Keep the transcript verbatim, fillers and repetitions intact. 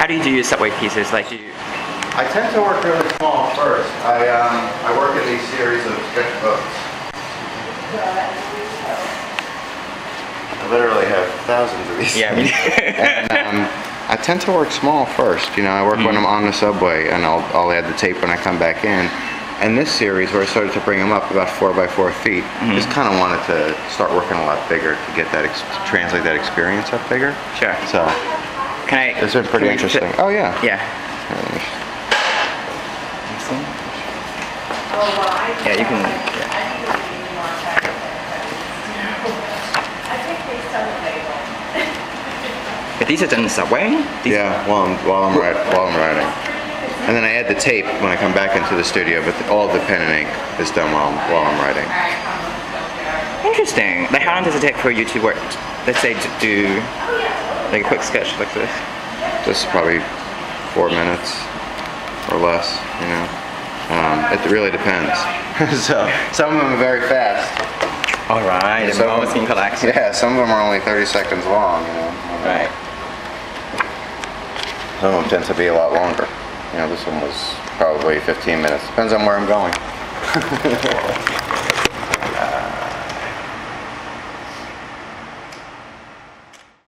how do you do your subway pieces? Like, do you... I tend to work really small first. I um, I work in these series of sketchbooks. I literally have thousands of these. Yeah. and, um, I tend to work small first. You know, I work mm-hmm. when I'm on the subway, and I'll I'll add the tape when I come back in. And this series, where I started to bring them up about four by four feet, mm-hmm. just kind of wanted to start working a lot bigger to get that ex to translate that experience up bigger. Sure. So. Can I? It's been pretty interesting. Oh yeah. Yeah. Yeah, you can. Yeah. But these are done in the subway. These yeah, while I'm while I'm, ride, while I'm riding, and then I add the tape when I come back into the studio. But the, all the pen and ink is done while I'm, while I'm riding. Interesting. Like, how long does it take for you to work? Let's say to do like a quick sketch like this. Just probably four minutes or less, you know. Um, it really depends. So some of them are very fast. All right. And some of them, yeah, some of them are only thirty seconds long. You know? Right. Some of them tend to be a lot longer. You know, this one was probably fifteen minutes. Depends on where I'm going.